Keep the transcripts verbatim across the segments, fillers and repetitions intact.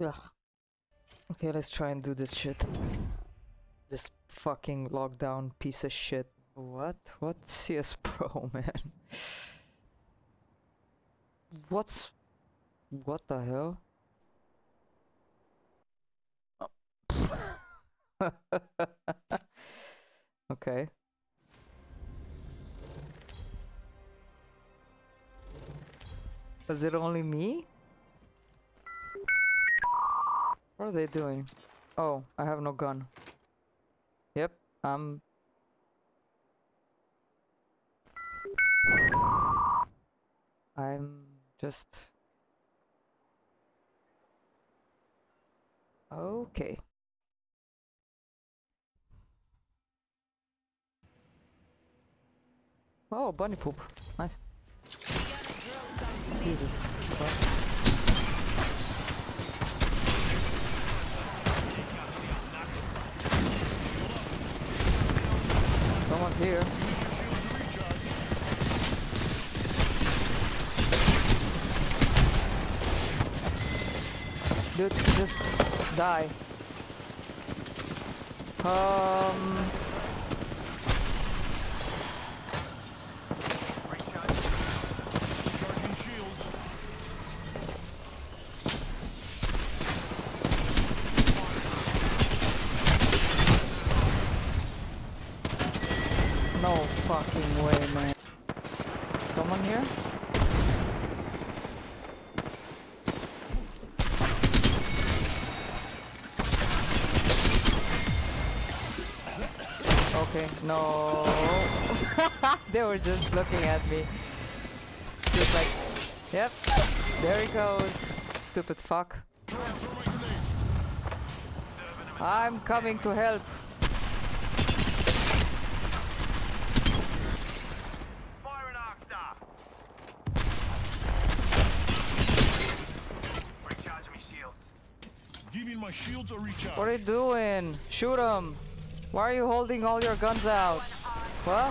Ugh. Okay, let's try and do this shit. This fucking lockdown piece of shit. What? What C S Pro, man? What's... What the hell? Oh. Okay. Is it only me? What are they doing? Oh, I have no gun. Yep, I'm... I'm just... Okay. Oh, bunny poop. Nice. Jesus. What? Someone's here. Dude, just die. Um. No fucking way, man. Someone here? Okay, no. They were just looking at me. Just like, yep, there he goes. Stupid fuck. I'm coming to help. Shields are recharged. What are you doing? Shoot him! Why are you holding all your guns out? What?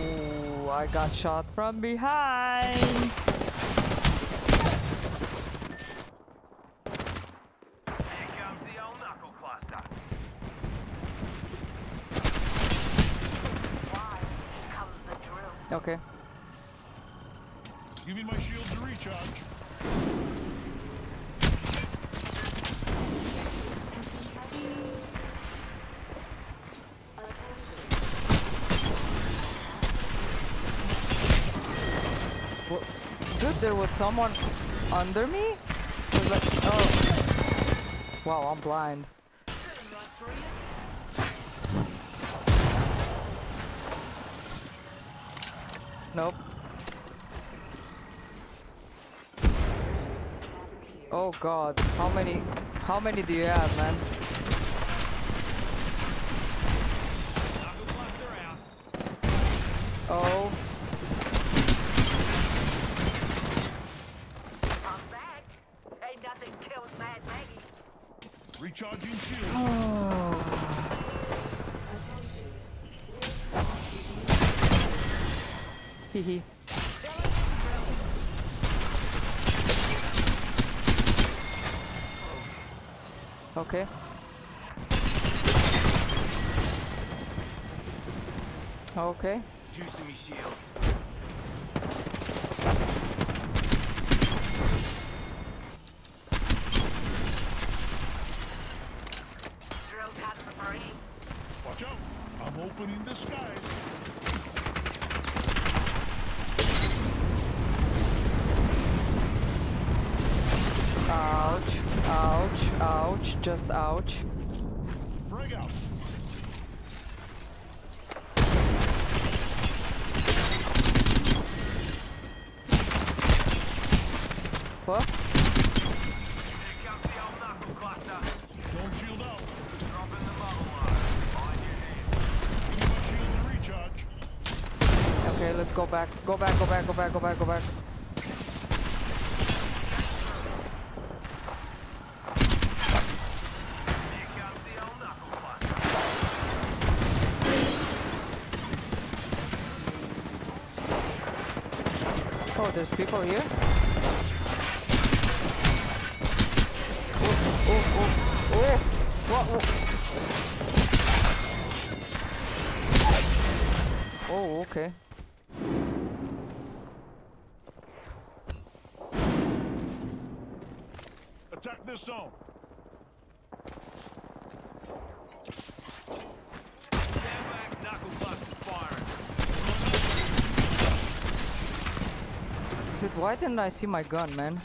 Ooh, I got shot from behind! Okay. Give me my shields to recharge. Dude, there was someone under me? It was like, oh. Wow, I'm blind. Nope. Oh god, how many, how many do you have, man? Oh. I'm back. Ain't nothing kills Mad Maggie. Recharging shield. Oh. Hehe. Okay. Okay. Juicing me shields. Drills out of the Marines. Watch out! I'm opening the sky. Ouch, ouch, ouch, just ouch. Break out. What? Don't shield out. Drop in the bubble line. On your knees. Shields recharge. Okay, let's go back. Go back, go back, go back, go back, go back. Oh, there's people here? oh, oh, oh, oh. Oh, okay. Attack this zone. Dude, why didn't I see my gun, man?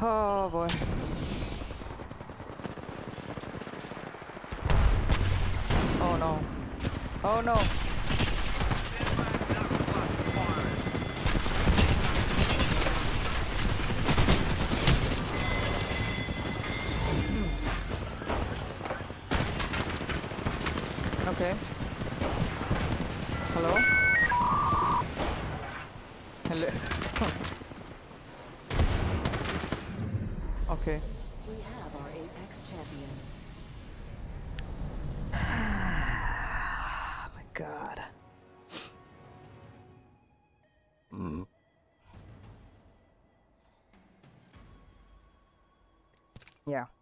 Oh boy. Oh no. Oh no. Okay. Hello? Hello. Okay. We have our Apex champions. Oh my god. Mm. Yeah.